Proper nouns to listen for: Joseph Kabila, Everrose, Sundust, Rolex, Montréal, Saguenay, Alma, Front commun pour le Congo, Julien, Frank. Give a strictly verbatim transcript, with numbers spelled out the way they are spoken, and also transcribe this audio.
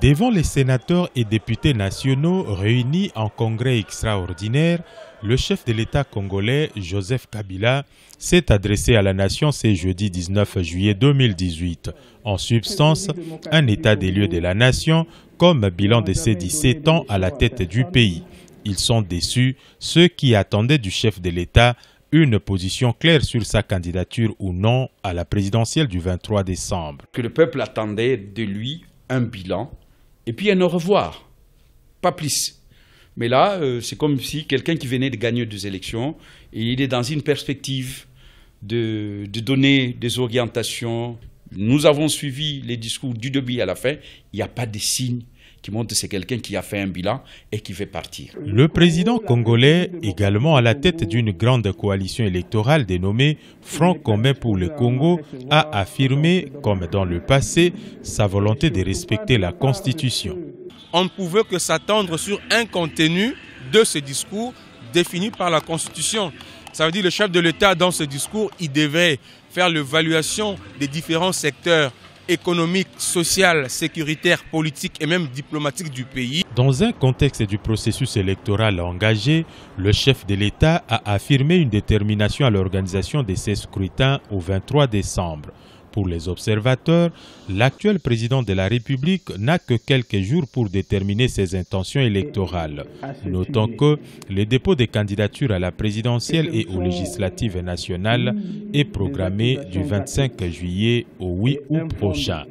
Devant les sénateurs et députés nationaux réunis en congrès extraordinaire, le chef de l'État congolais, Joseph Kabila, s'est adressé à la nation ce jeudi dix-neuf juillet deux mille dix-huit. En substance, un état des lieux de la nation comme bilan de ses dix-sept ans à la tête du pays. Ils sont déçus, ceux qui attendaient du chef de l'État une position claire sur sa candidature ou non à la présidentielle du vingt-trois décembre. Que le peuple attendait de lui un bilan et puis un au revoir, pas plus. Mais là, euh, c'est comme si quelqu'un qui venait de gagner deux élections, et il est dans une perspective de, de donner des orientations. Nous avons suivi les discours du début à la fin, il n'y a pas de signe qui montre que c'est quelqu'un qui a fait un bilan et qui veut partir. Le président congolais, également à la tête d'une grande coalition électorale dénommée Front commun pour le Congo, a affirmé, comme dans le passé, sa volonté de respecter la Constitution. On ne pouvait que s'attendre sur un contenu de ce discours défini par la Constitution. Ça veut dire que le chef de l'État, dans ce discours, il devait faire l'évaluation des différents secteurs économique, sociale, sécuritaire, politique et même diplomatique du pays. Dans un contexte du processus électoral engagé, le chef de l'État a affirmé une détermination à l'organisation de ces scrutins au vingt-trois décembre. Pour les observateurs, l'actuel président de la République n'a que quelques jours pour déterminer ses intentions électorales. Notons que le dépôt des candidatures à la présidentielle et aux législatives nationales est programmé du vingt-cinq juillet au huit août prochain.